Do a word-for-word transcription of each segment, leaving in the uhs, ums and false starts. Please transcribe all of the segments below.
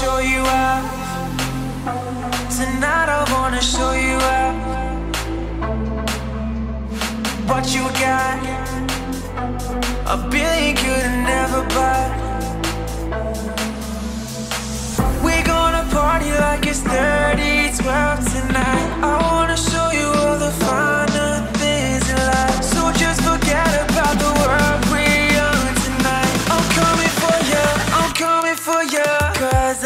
show you out. Tonight I wanna show you out. What you got, a billion couldn't ever buy. We're gonna party like it's thirty twelve tonight. I wanna show you all the finer things in life. So just forget about the world we are tonight. I'm coming for you, I'm coming for you. Cause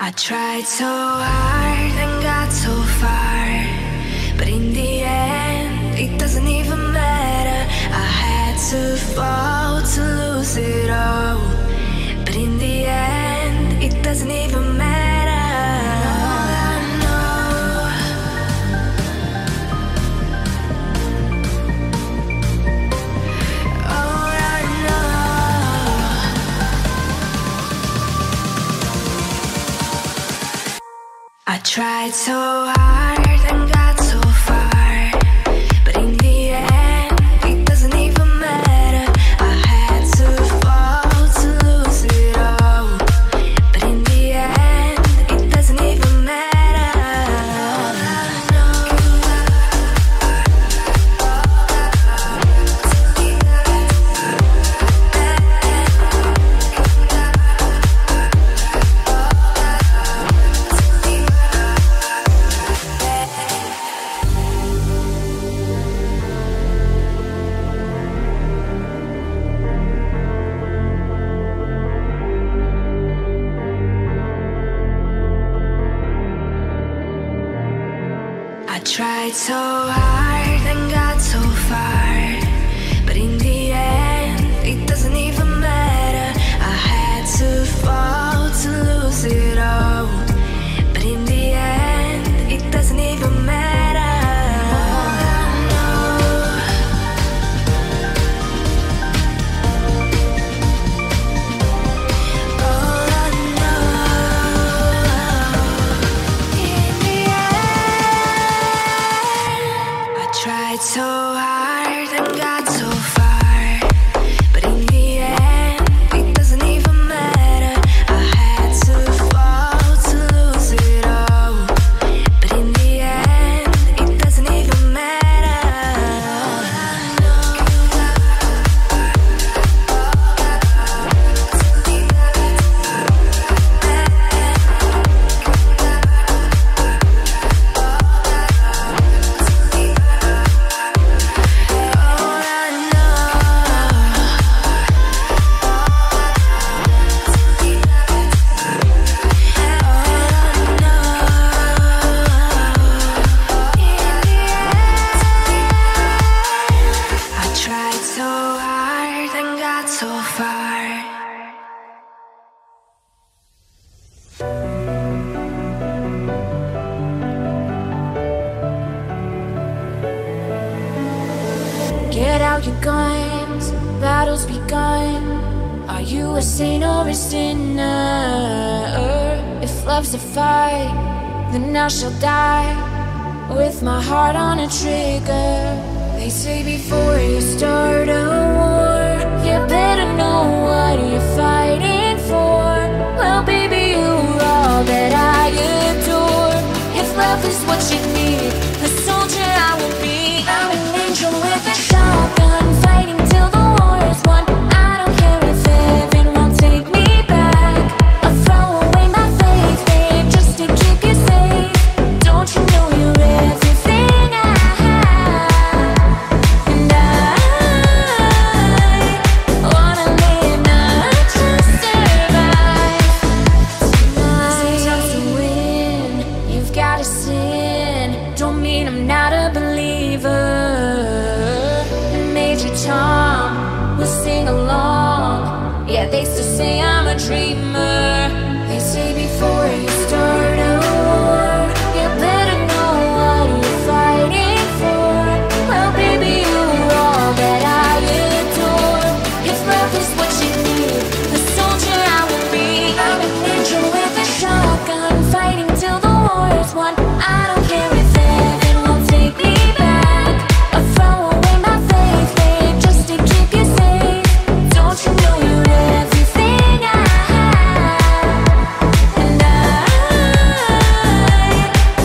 I tried so hard and got so far, but in the end, it doesn't even matter. I had to fall to lose it all, but in the end, it doesn't even matter. All I know, all I know. I tried so hard and got so far. Tried so hard and got so far, but in the end, it doesn't even matter. I had to fall to lose it all, but in the end, it doesn't even matter. So hard. out your guns, battles begun. Are you a saint or a sinner? If love's a fight, then I shall die with my heart on a trigger. They say before you start a war, you better know what you're fighting for. Well, baby, you're all that I adore. If love is what you need, a soldier I will be. I'm an angel with a shotgun, fighting till the war is won. I don't care if heaven won't take me back. I'll throw away my faith, babe, just to keep you safe. Don't you know you're everything I have? And I wanna live, not just survive. Sometimes to win, you've gotta sin. Don't mean I'm not a believer. Major Tom will sing along, yeah, they still say I'm a dreamer. They say before you start a war, you better know what you're fighting for. Well, baby, you're all that I adore. If love is what you need, a soldier I will be. I'm an angel with a shotgun, fighting till the war is won. I don't care if heaven won't take me back. I'll throw away my faith, babe, just to keep you safe. Don't you know you're everything I have? And I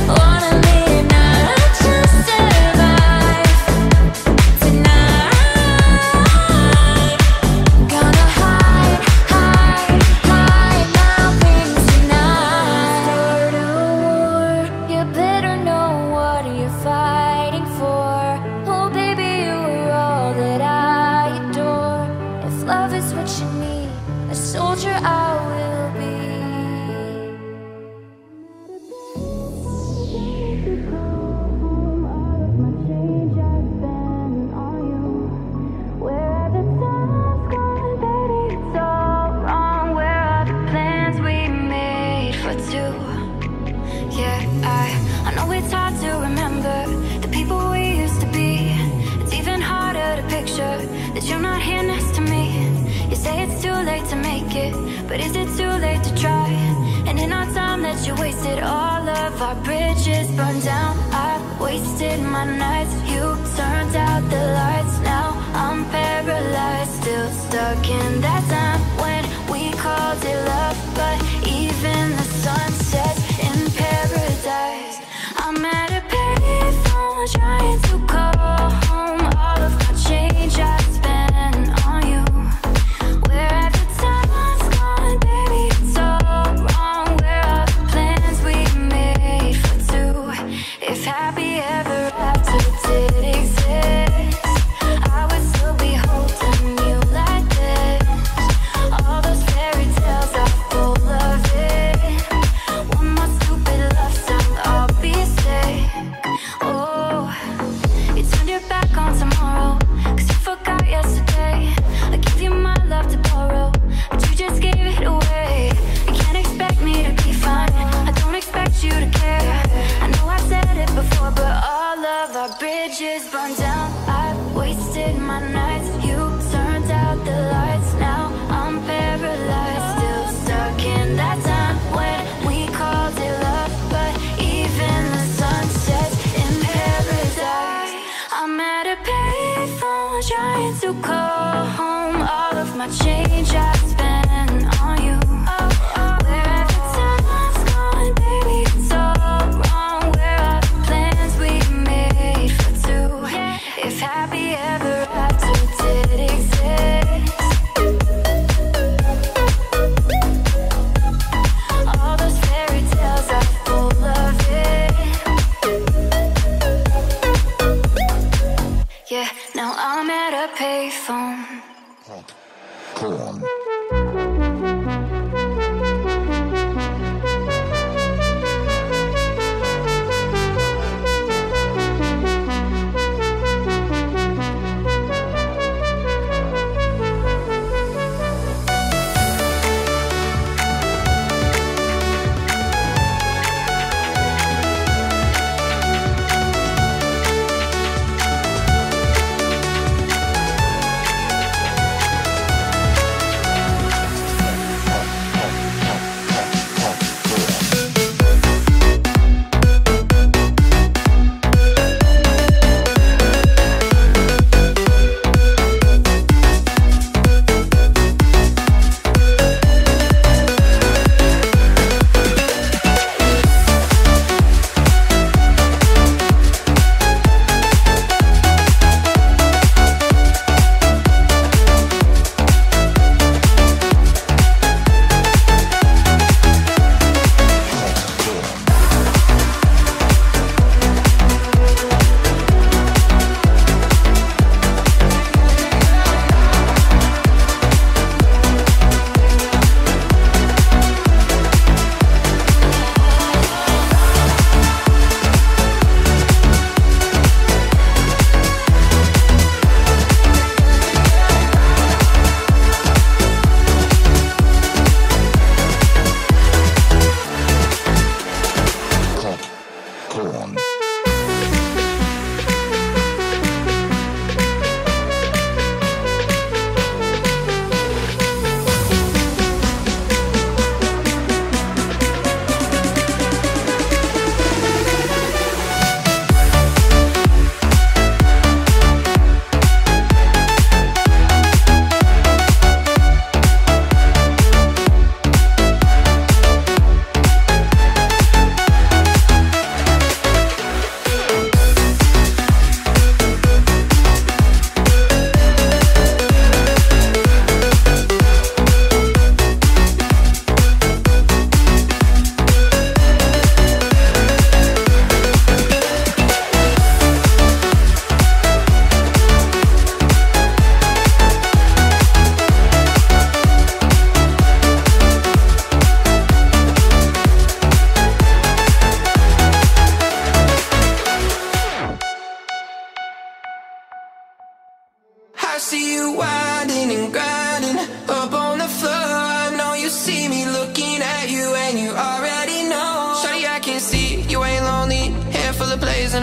wanna live, not just survive. Tonight, gonna hide, hide, hide my things tonight. Start a war, you better know what you're fighting for. Oh, baby, you're all that I adore. If love is what you need, a soldier I will be. But is it too late to try? And in our time that you wasted, all of our bridges burned down. I wasted my nights, you turned out the lights. Now I'm paralyzed, still stuck in that time when we called it love. But even the sun sets in paradise. I'm at a payphone trying to call home. All of my change I spent on you. Wherever cool.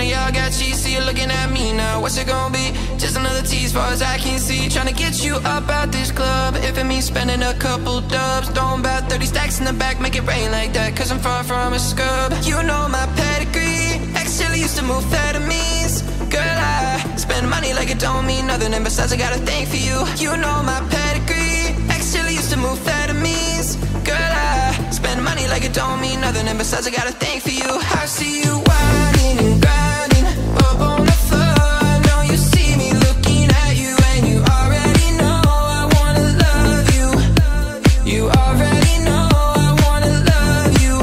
none of y'all got cheese, see you looking at me now. What's it gonna be? Just another tease far as I can see. Tryna get you up out this club, if it means spending a couple dubs. Throwing about thirty stacks in the back, make it rain like that, cause I'm far from a scrub. You know my pedigree, actually used to move amphetamines. Girl, I spend money like it don't mean nothing, and besides I got a thing for you. You know my pedigree, actually used to move amphetamines. Girl, I spend money like it don't mean nothing, and besides I got a thing for you. I see you whining and grinding up on the floor. I know you see me looking at you, and you already know I wanna love you. You already know I wanna love you.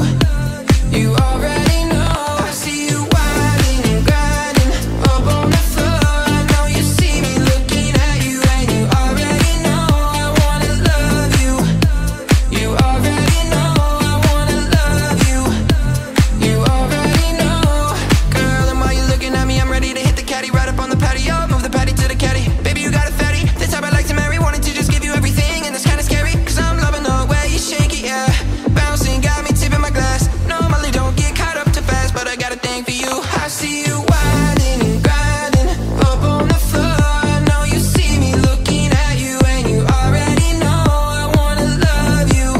You already know. I see you whining and grinding up on the floor. I know you see me looking at you, and you already know I wanna love you. You already know I wanna love you. You already know. Girl, and while you're looking at me, I'm ready to hit the caddy. Right up on the patio, move the patty to the caddy. Baby, you got a fatty, the type I like to marry. Wanted to just give you everything, and it's kinda scary, cause I'm loving the way you shake it, yeah. Bouncing, got me tipping my glass. Normally don't get caught up too fast, but I got a thing for you. I see you whining and grinding up on the floor. I know you see me looking at you, and you already know I wanna love you.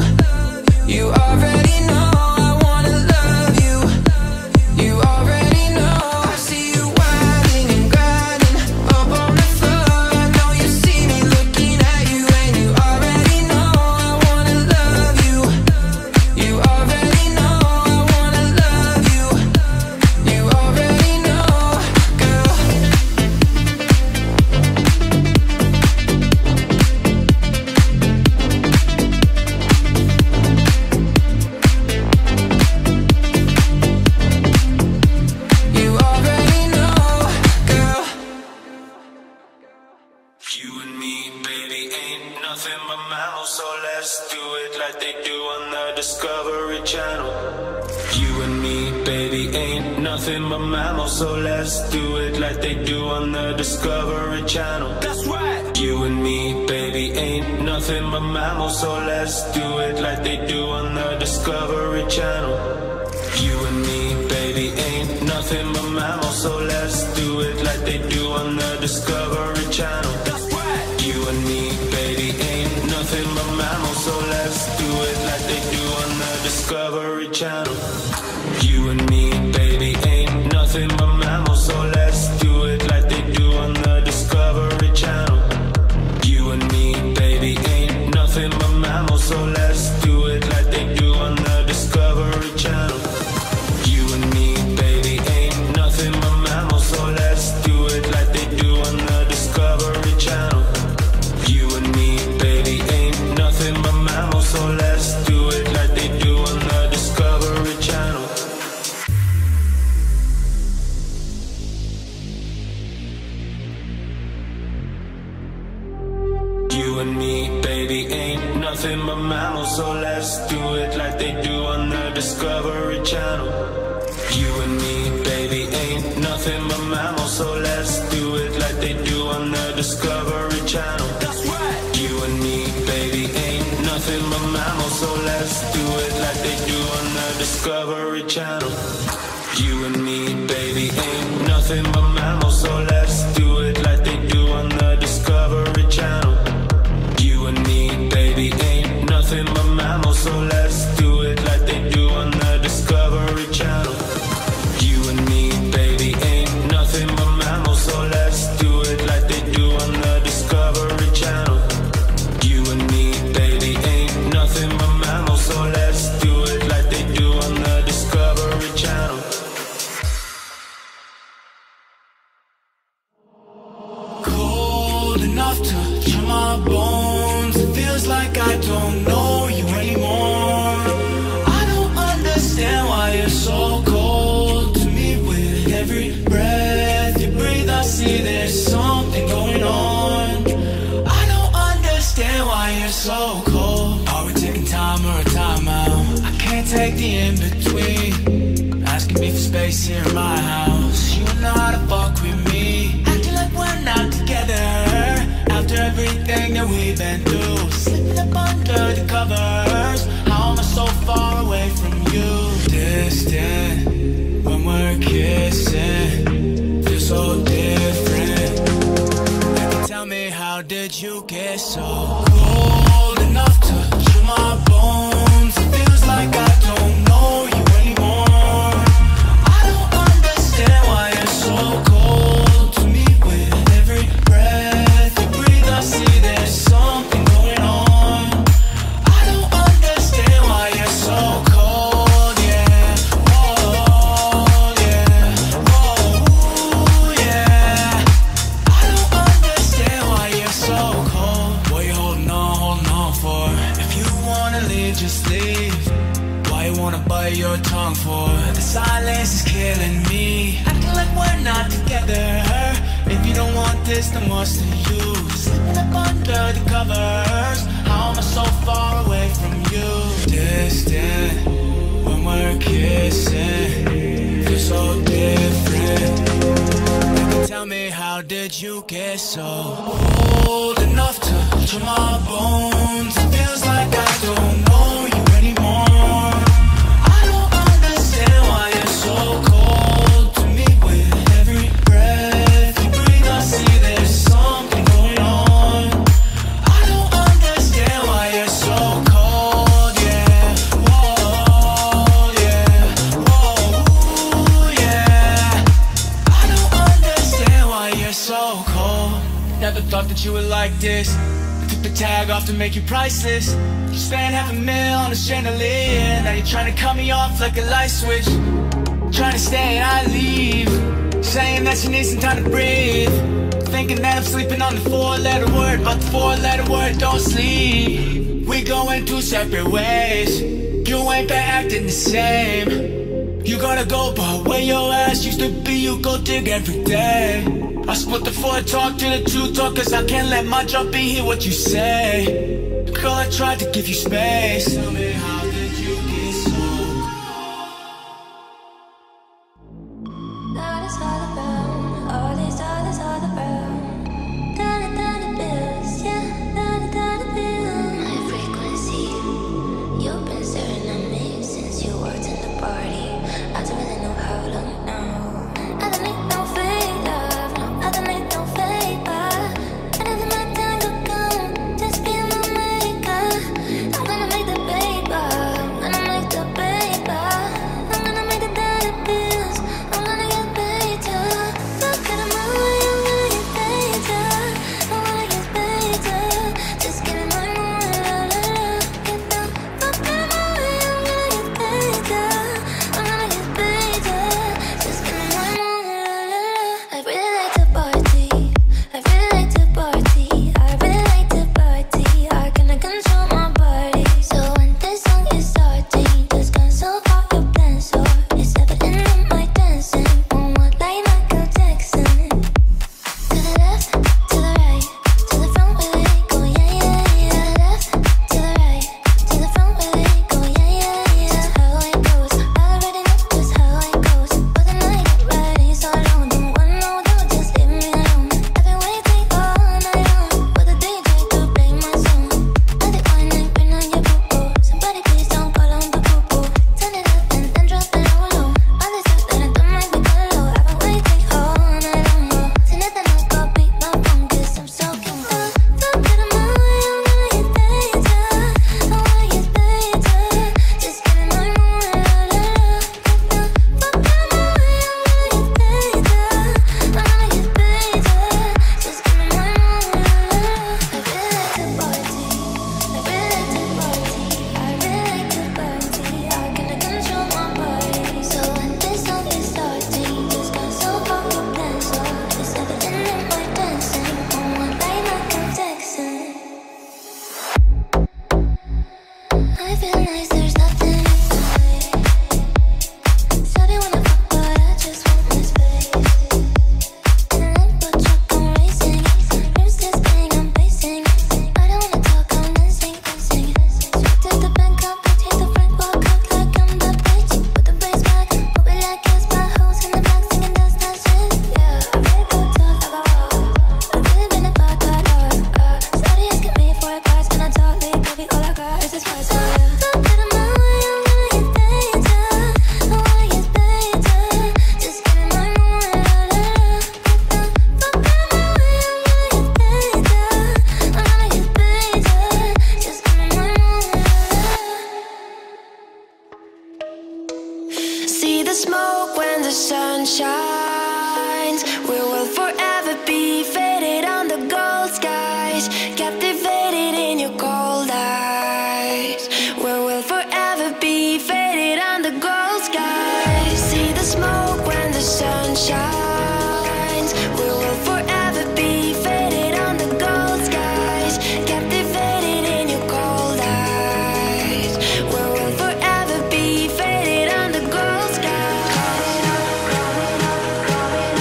You already know I wanna love you. You already know. I see you whining and grinding up on the floor. I know you see me looking at you, and you already know I wanna love you. You already know I wanna love you. You already know, girl. You already know, girl. You and me, baby, ain't nothing but mammals, so let's do it like they do on the Discovery Channel. You and me, baby, ain't nothing but mammals, so let's do it like they do on the Discovery Channel. That's right. You and me, baby, ain't nothing but mammals, so let's do it like they do on the Discovery Channel. You and me, baby, ain't nothing but mammals, so let's do it like they do on the Discovery Channel. That's right. You and me, baby, ain't nothing but mammals, so let's do it like they do on the Discovery Channel. You and me, baby, ain't nothing but mammals, so let's do it like they do on the Discovery Channel. You and me, baby, ain't nothing but mammals, so let's do it like they do on the Discovery Channel. You and me, baby, ain't nothing but mammals, so let's do it like they do on the Discovery Channel. You and me, baby, ain't nothing but mammals, so let's do it like they do on the Discovery Channel. You and me, baby, ain't nothing but mammals, so let's do it like they do on the Discovery Channel. You and me, baby, ain't nothing but mammals, so let's do it like they do on the Discovery Channel. That's right. You and me, baby, ain't nothing but mammals, so let's do it like they do on the Discovery Channel. You and me, baby, ain't nothing but mammals, so let's do it like they do on the Discovery Channel. You and me, baby, ain't nothing but mammals, so let's do it like they do on the Discovery Channel. You and me, baby, ain't nothing but mammals, so let's do it like they do on the Discovery Channel. You and me, baby, ain't nothing but mammals, so let's do it like they do on the Discovery Channel. Cold enough to chill my bones. It feels like I don't know you anymore. I don't understand why you're so cold to me. With every breath you breathe, I see there's something going on. I don't understand why you're so cold. Are we taking time or a timeout? I can't take the in-between. Asking me for space here in my house. You know how to fuck with me. Acting like we're not together. After everything that we've been through, slipping up under the covers. How am I so far away from you? Distant when we're kissing. so different. Baby, tell me, how did you get so cold enough to chill my bones? It feels like I don't know you anymore. I don't understand why you're so cold to me. With every breath you breathe, I see there's something going on. I don't understand why you're so cold, yeah. Oh, yeah. Oh, yeah. I don't understand why you're so cold. What you holding on, holding on for? If you wanna leave, just leave. Why you wanna bite your tongue for? The silence is killing me. Acting like we're not together. If you don't want this, then what's the use? Slipping up under the covers. How am I so far away from you? Distant when we're kissing. Feel so different. Baby, tell me, how did you get so old enough to chill my bones? It feels like I don't know you anymore. Never thought that you were like this. I took the tag off to make you priceless. You spent half a mil on a chandelier. Now you're trying to cut me off like a light switch. Trying to stay and I leave, saying that you need some time to breathe. Thinking that I'm sleeping on the four-letter word, but the four-letter word don't sleep. We going two separate ways. You ain't been acting the same. You gotta go, but where your ass used to be, you go dig every day. I split the four talk to the two talk, cause I can't let my job be hear what you say. Girl, I tried to give you space. Tell me, how did you get so cold? All this other brown, all this, all this other brown. Dollar, dollar bills, yeah, dollar, dollar bills. My frequency, you've been staring at me since you walked in the party. I don't really know how long now. I don't need no fake love. I'm gonna make the baby the smoke when the sun shines. We will forever be faded on the gold skies, captivated in your cold eyes. We will forever be faded on the gold skies. See the smoke when the sun shines. We will forever be faded on the gold skies, captivated in your cold eyes. We will forever be faded on the gold skies. Coming up, coming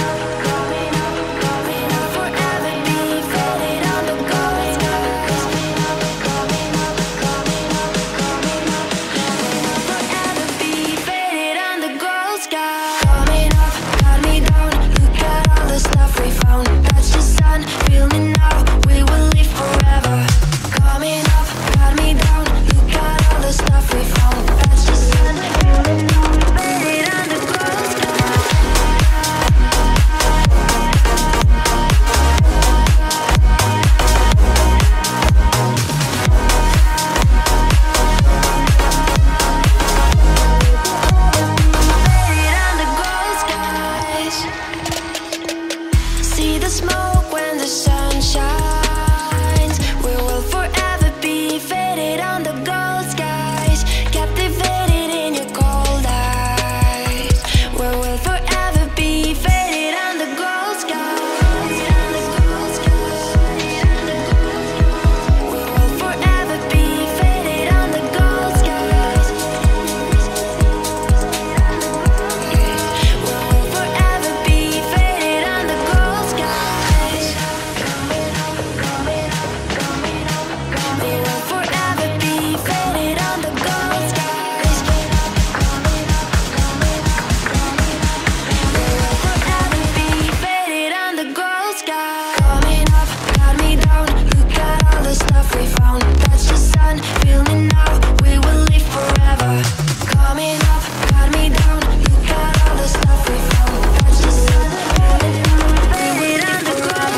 up, coming up, coming up, coming up. Forever be faded on the gold skies. Coming up, coming up, coming up, coming up. We will forever be faded on the gold skies. Coming up, got me down. Look at all the stuff we found. Touch the sun, feel me now. We will live forever. Coming up, got me down. Look at all the stuff we found. Touch the sun, feel me now. Faded on the gold skies. Faded on the gold skies. See the smoke when the sun shines. We will forever be faded on the gold skies, captivated in your cold eyes. We will forever be faded on the gold skies. We will forever be faded on the gold skies. We will forever be faded on the gold skies. We will forever be faded on the gold skies. We will forever be faded on the gold skies. Coming up, got me down. Look at all the stuff we found. Touch the sun, feel me now. We will live forever. Coming up, got me down. Look at all the stuff we found. Touch the sun, feel me now. Faded on the gold skies. Faded on the gold skies.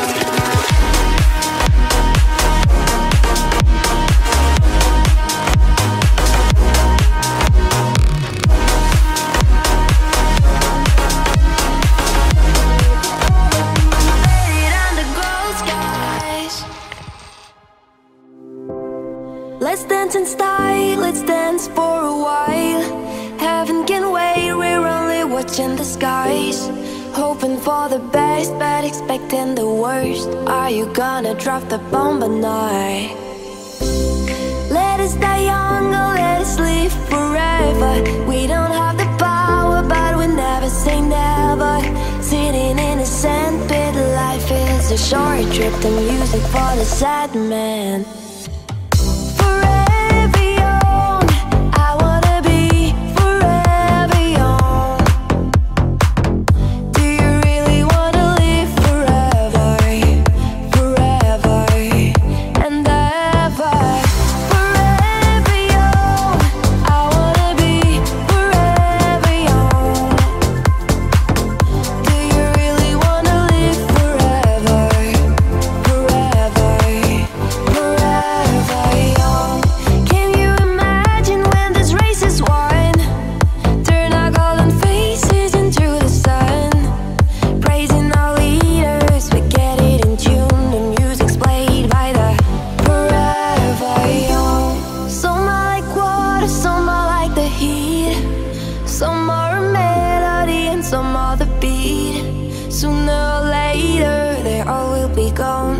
Let's dance in style, let's dance for a while. Heaven can wait, we're only watching the skies. Hoping for the best, but expecting the worst. Are you gonna drop the bomb or not? Let us die young or let us live forever. We don't have the power, but we never say never. Sitting in a sandpit, life is a short trip. The music for the sad man. Forever young, I wanna be forever young. Do you really wanna live forever? Forever and ever. Forever young, I wanna be forever young. Do you really wanna live forever? Forever, forever young. Can you imagine when this race is won? Turn our golden faces into the sun. Praising our leaders, we get it in tune. The music's played by the forever young. Some are like water, some are like the heat. Some are a melody and some are the beat. Sooner or later, they all will be gone.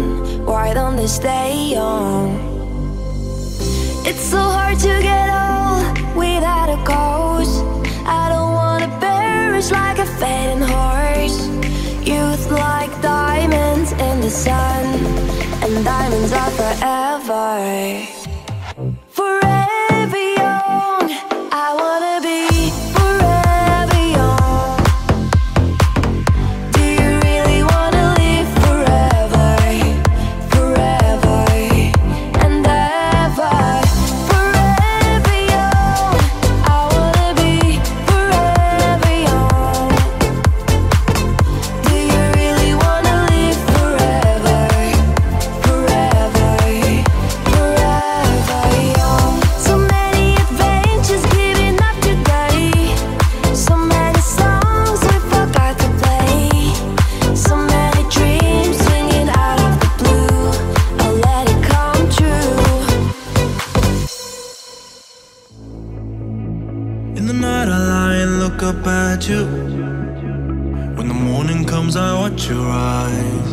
Why don't they stay on? It's so hard to get old without a cause. I don't wanna perish like a fading horse. Youth like diamonds in the sun, and diamonds are forever. Forever young, I wanna be forever young. Do you really wanna live forever? Forever and ever. Forever young, I wanna be forever young. Do you really wanna live forever? Forever, forever. look up at you. When the morning comes, I watch your eyes.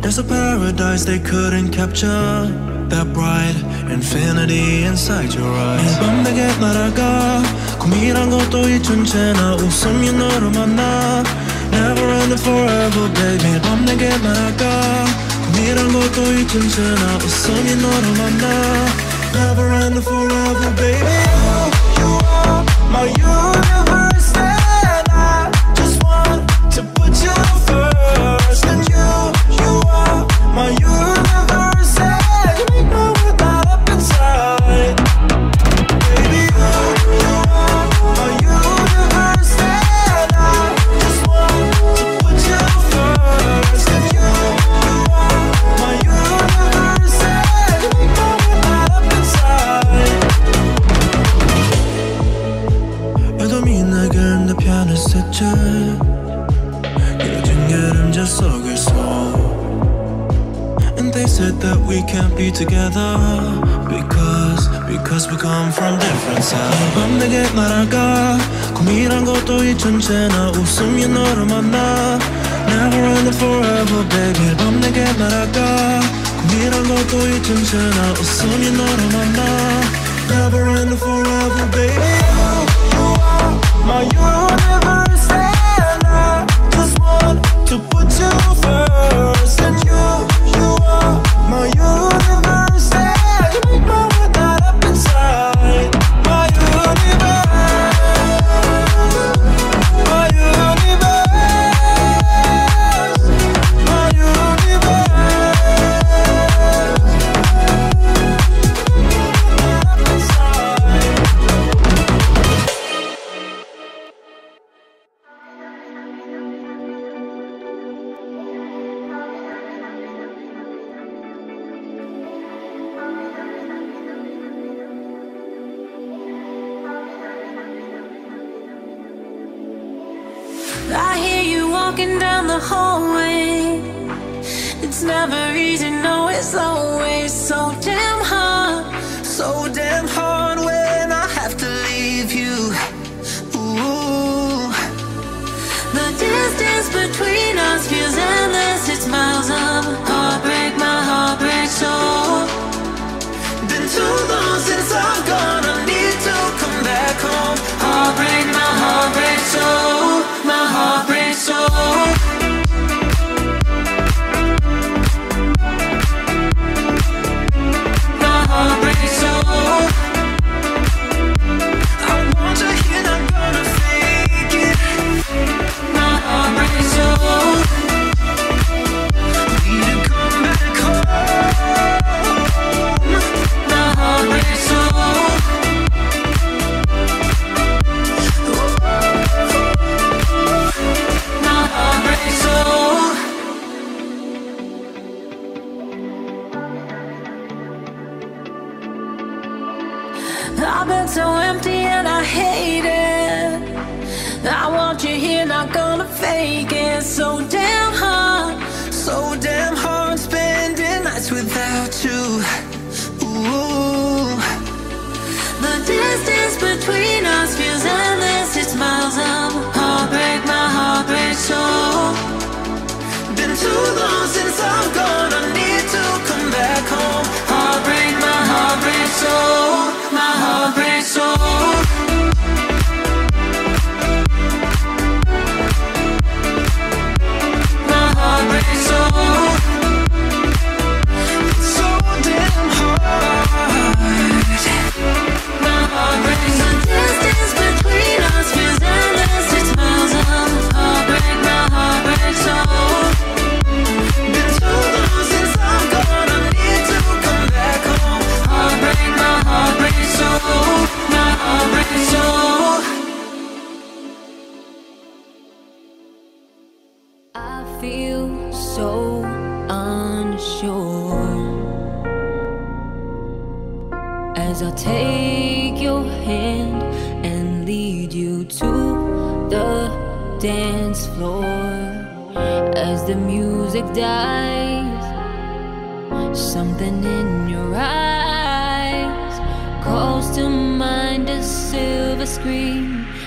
There's a paradise they couldn't capture, that bright infinity inside your eyes. 밤되게 날아가 꿈이란 것도 잊은 채나 웃음이 너를 만나. Never ending forever baby. 밤되게 날아가 꿈이란 것도 잊은 채나 웃음이 너를 만나. Never ending forever baby. Oh, you are my universe and I just want to put you first. And you, you are my universe and we know we're not up inside. Baby, you, you are my universe and I just want to put you first. And you, you are my universe and we know we're not up inside. 여도 미나 그런 내 편을 세쳐 said that we can't be together because because we come from different sides. 밤내게 날아가 꿈이란 것도 잊은 채나 웃음이 너를 만나. Never ending forever baby. 밤내게 날아가 꿈이란 것도 잊은 채나 웃음이 너를 만나. Never ending forever baby. Oh, you are my universe and I just want to put you first. And you, you are my universe and we know we're not up inside. My universe, my universe, my universe. I hear you walking down the hallway. It's never easy, no, it's always so damn hard. So damn hard when I have to leave you. Ooh. The distance between us feels endless, it's miles apart. Break my heart, break soul. Been too long since I've gone, I need to come back home. Heart break, my heart break soul. Heartbreak soul.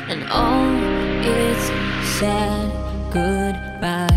And all sad goodbye.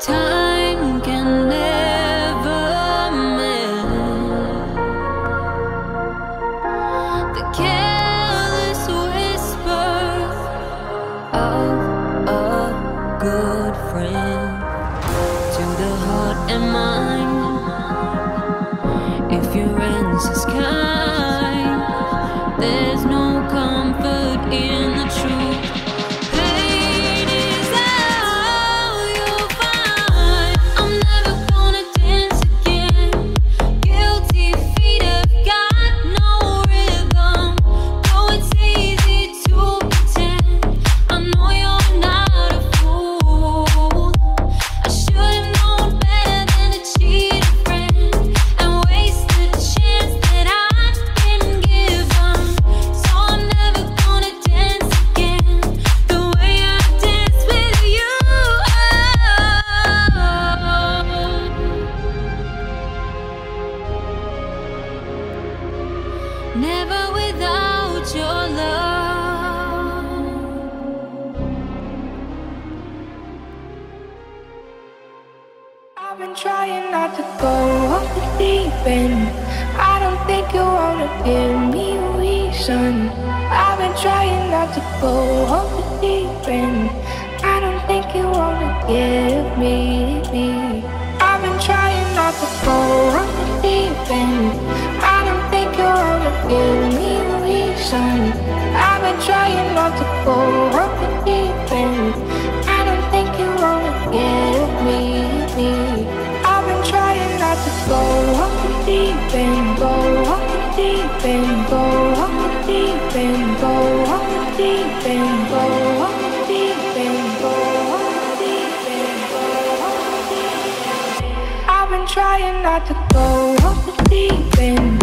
Time can never mend the careless whisper of a good friend to the heart and mind. If your answer's kind, there's no comfort in the truth. Never without your love. I've been trying not to go off the deep end. I don't think you wanna give me a reason. I've been trying not to go off the deep end. I don't think you wanna give me. I've been trying not to go off the deep end. Give me a reason. I've been trying not to go off the deep end. I don't think you wanna give me. I've been trying not to go off the deep end. Go off the deep end. Go off the deep end. Go off the deep end. Go off the deep end. Go off the deep end. Go off the deep end. I've been trying not to go off the deep end.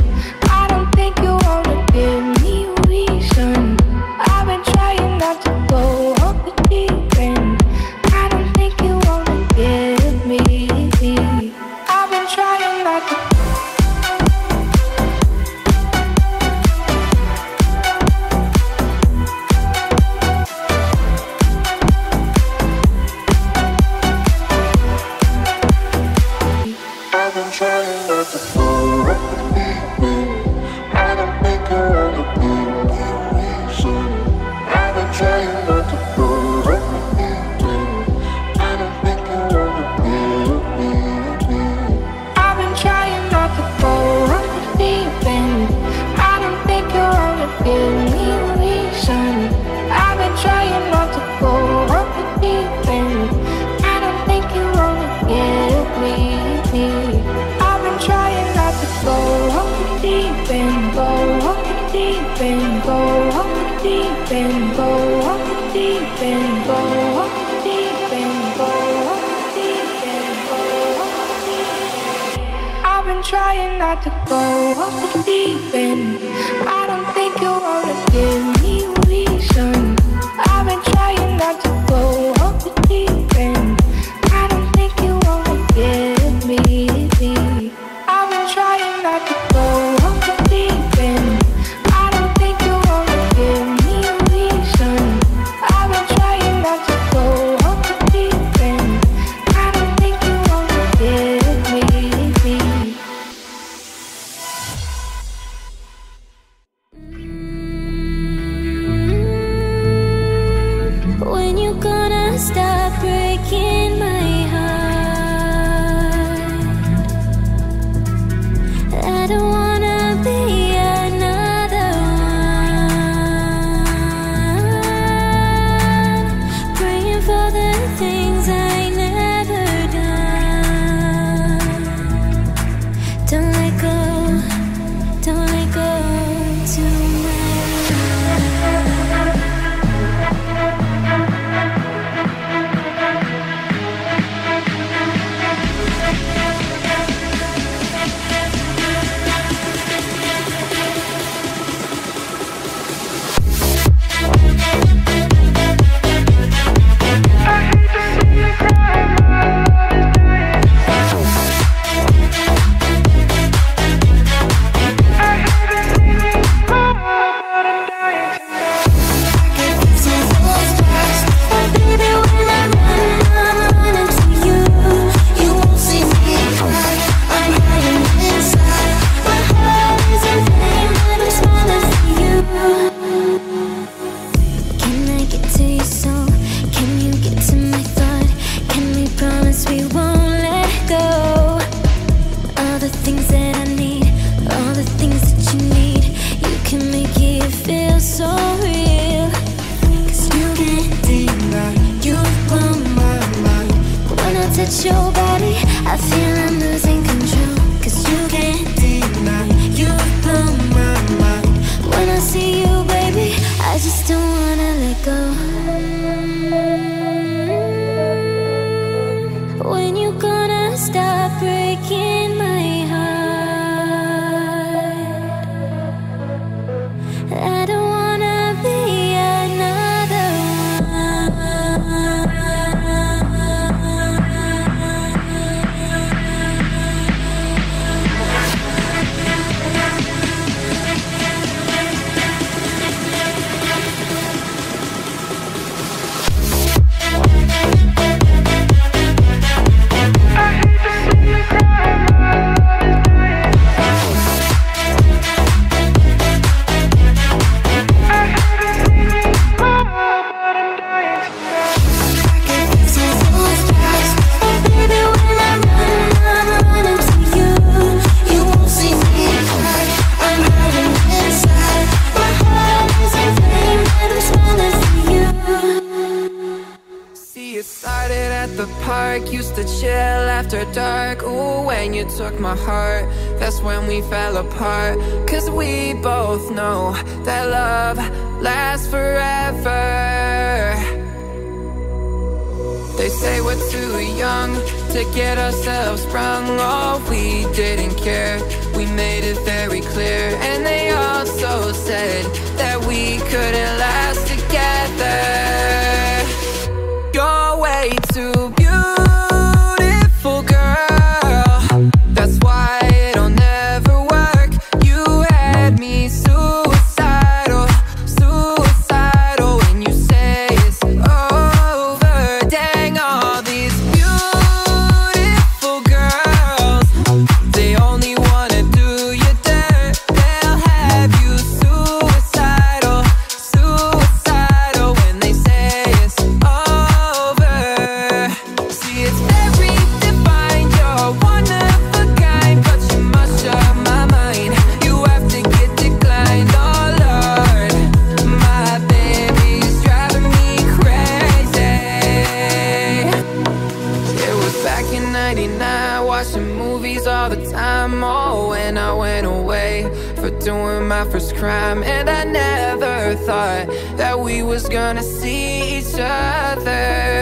And go off the deep end, go off the deep end, go off the deep end, go off the deep end. I've been trying not to go off the deep end. I don't think you wanna give me a reason. I've been trying not to go off the deep end. I don't think you wanna give me. I've been trying not to go off the deep end. Thing but your body, I feel I'm losing control, cause you can't deny, you blow my mind. When I see you, baby, I just don't wanna let go. When you gonna stop breaking my heart? I don't used to chill after dark. Ooh, when you took my heart, that's when we fell apart. Cause we both know that love lasts forever. They say we're too young to get ourselves sprung. Oh, we didn't care, we made it very clear. And they also said that we couldn't last together. You're way too beautiful, girl, that's why it'll never work. You had me suicidal, suicidal. When you say it's over, dang, all these beautiful girls, they only wanna do you dirt. They'll have you suicidal, suicidal. When they say it's over, see, it's every doing my first crime, and I never thought that we was gonna see each other.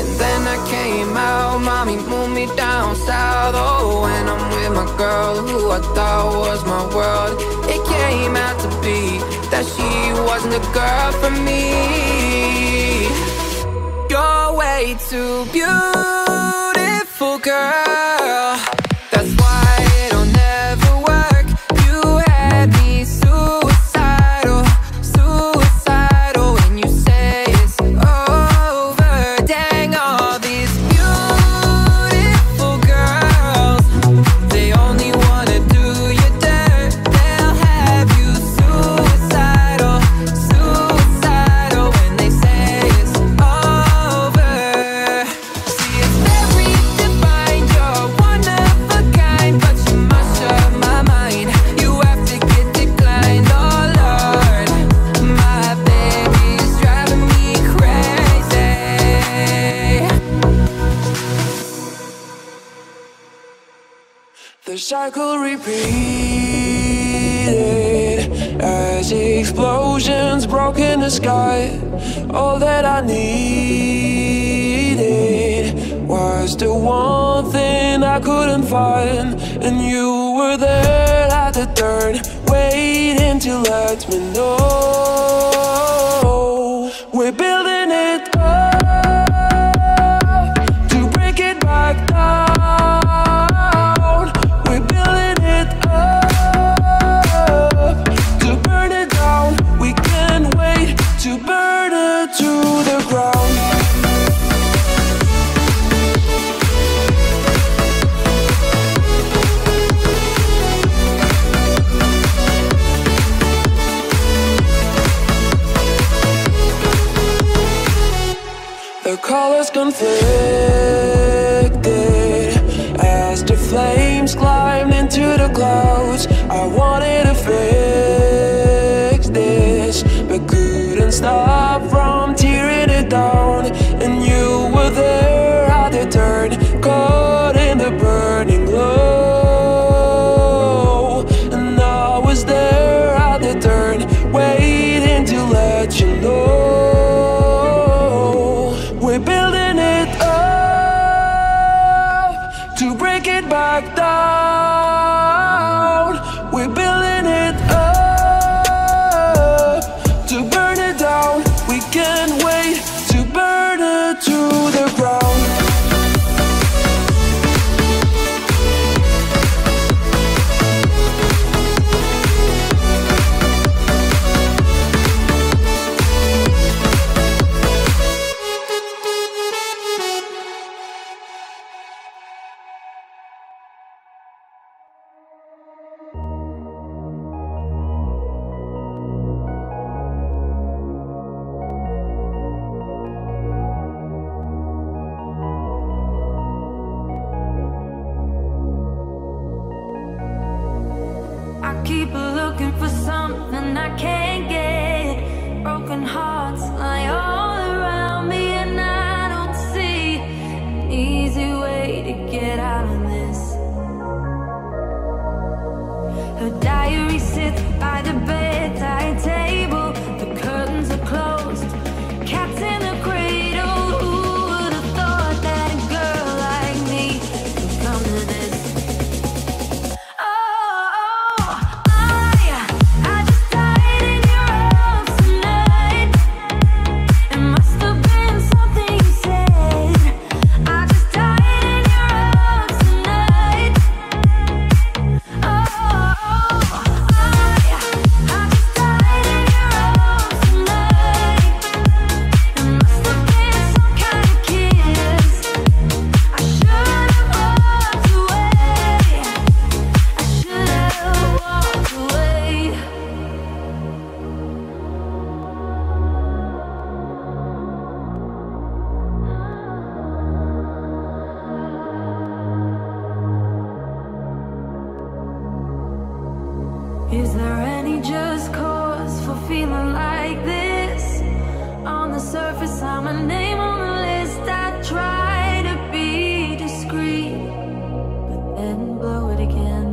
And then I came out, mommy moved me down south. Oh, and I'm with my girl who I thought was my world. It came out to be that she wasn't a girl for me. You're way too beautiful, girl, that's why the cycle repeated as explosions broke in the sky. All that I needed was the one thing I couldn't find, and you were there at the turn, waiting to let me know. We're building it up to break it back down. Colors conflicted as the flames climbed into the clouds. I wanted to fix this, but couldn't stop from tearing it down. And you were we can't wait to burn it to the ground. Keep looking for something I can't get. Broken hearts lie all around me, and I don't see an easy way to get out of this. Her diary sits by the bedside table. The curtains are closed. Cats in the cradle. Who would have thought that a girl like me would come to this? Is there any just cause for feeling like this? On the surface, I'm a name on the list. I try to be discreet, but then blow it again.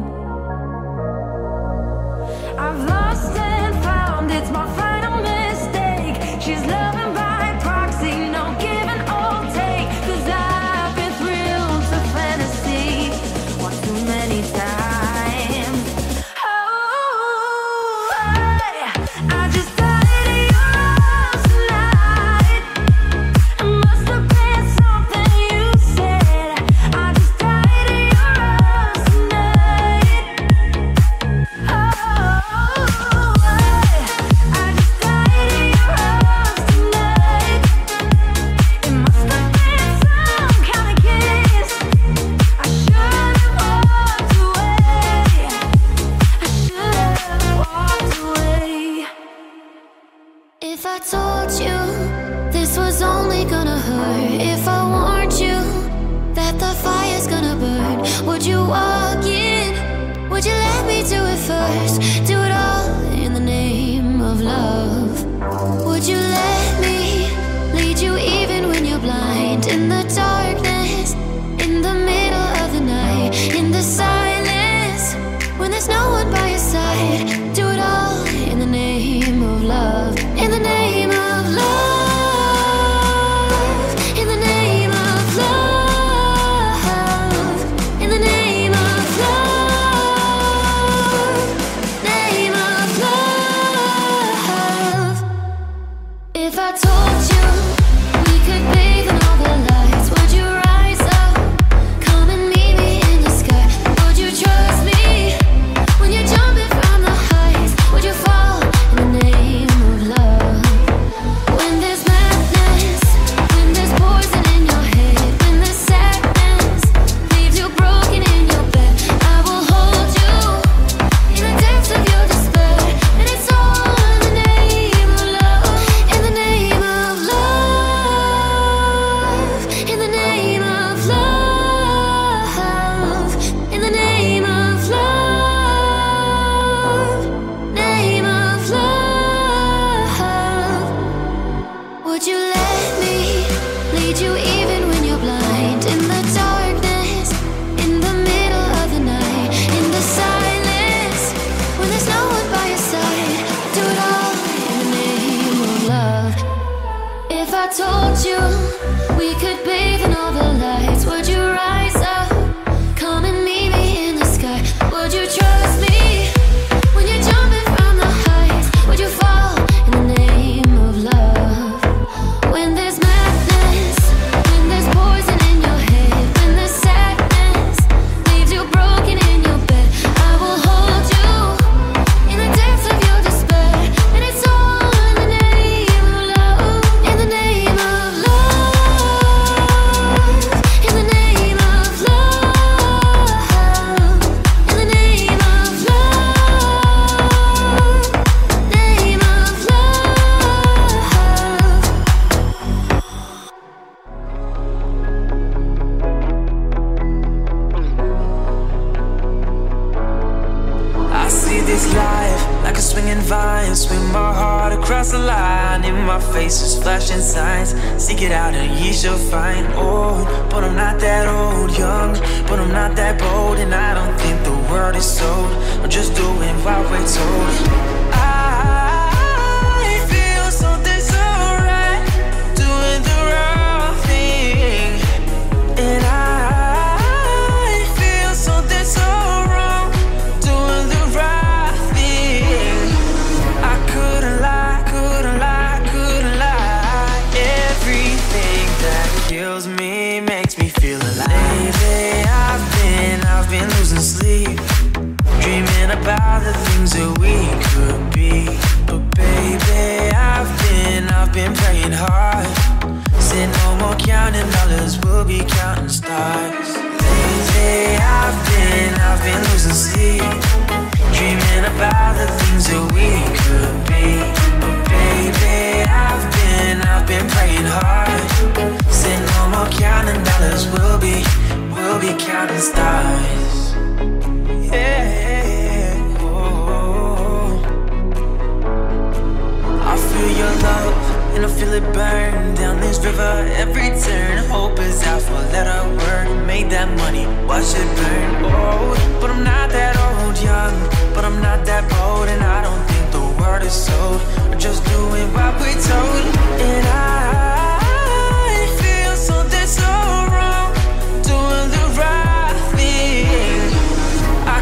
I've lost and found, it's my final mistake. She's loving by proxy, no give and all take. Cause I've been thrilled to fantasy one too many times. If I told you this was only gonna hurt, if I warned you that the fire's gonna burn, would you walk in? Would you let me do it first? Do it all in the name of love. Would you let me lead you even when you're blind? In the darkness, in the middle of the night, in the silence, when there's no one by your side, do it all in the name of love. In the name of love, in the name of love, in the name of love, name of love. If I told you we could bathe in all the lights, would you rise up, come and meet me in the sky? Would you trust me when you're jumping from the heights? Would you fall in the name of love? Told you we could bathe in all the lights. Would you rise up, come and meet me in the sky? Would you trust me when you're jumping from the heights? Would you fall in the name of love? flashing signs. Seek it out and ye shall find. Old, but I'm not that old. Young, but I'm not that bold. And I don't think the world is sold. I'm just doing what we're told. I feel something's so right, doing the wrong thing. And I feel something so wrong, doing the right thing. I couldn't lie, couldn't lie, couldn't lie. Everything that kills me makes me feel alive. Lately I've been, I've been losing sleep, dreaming about the things that we could be. But baby, I've been, I've been praying hard. Said no more counting dollars, we'll be counting stars. Lately I've been, I've been losing sleep, dreaming about the things that we could be. But baby, I've been, I've been praying hard. Said no more counting dollars, we'll be, we'll be counting stars. Yeah, oh, I feel your love and I feel it burn down this river. Every turn, hope is out for a letter word. Made that money, watch it burn. Old, but I'm not that old. Young, but I'm not that bold. And I don't think the world is sold. We're just doing what we're told. And I feel something so wrong, doing the right thing.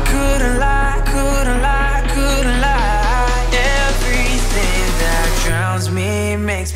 Couldn't lie, couldn't lie, couldn't lie. Everything that drowns me makes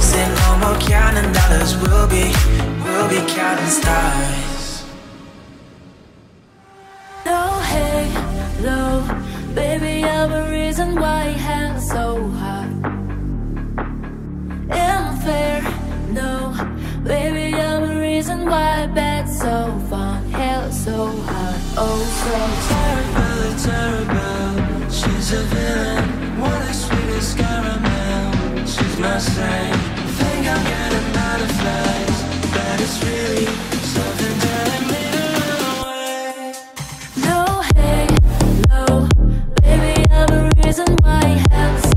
Said no more counting dollars, we'll be, we'll be counting stars. No halo, baby, I'm a reason why it hangs so high. Unfair, no, baby, reason why bed's so fun, hell so hot, oh so terrible, terrible. She's a villain, what the sweetest caramel. She's my saint. Think I'm getting butterflies, but it's really something telling me to run away. No, hey, no, baby, I'm a reason why hell.